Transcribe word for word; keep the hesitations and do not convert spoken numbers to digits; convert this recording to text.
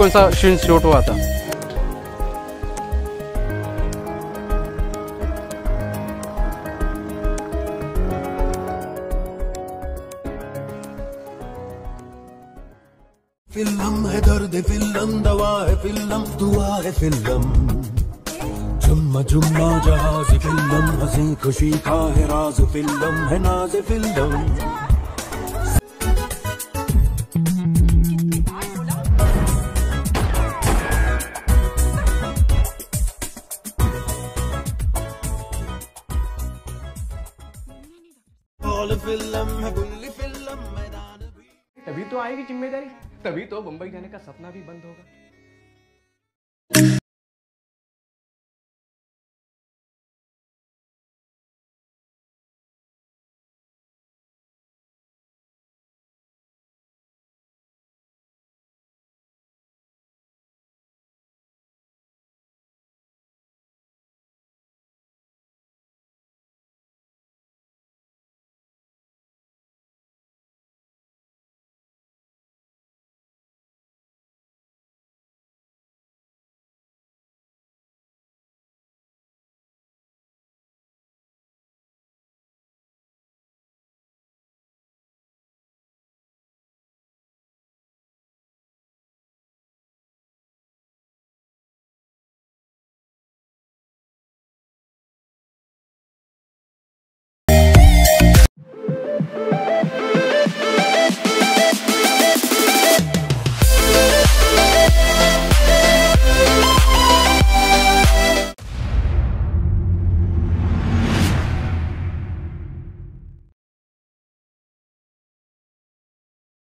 कौन सा scene shoot हुआ था? फिल्म है दर्द फिल्म, दवा है फिल्म, दुआ है फिल्म, जुम्मा जुम्मा जहाज फिल्म, हंसी खुशी का है राज फिल्म, है नाज फिल्म। तभी तो आएगी जिम्मेदारी, तभी तो बंबई जाने का सपना भी बंद होगा।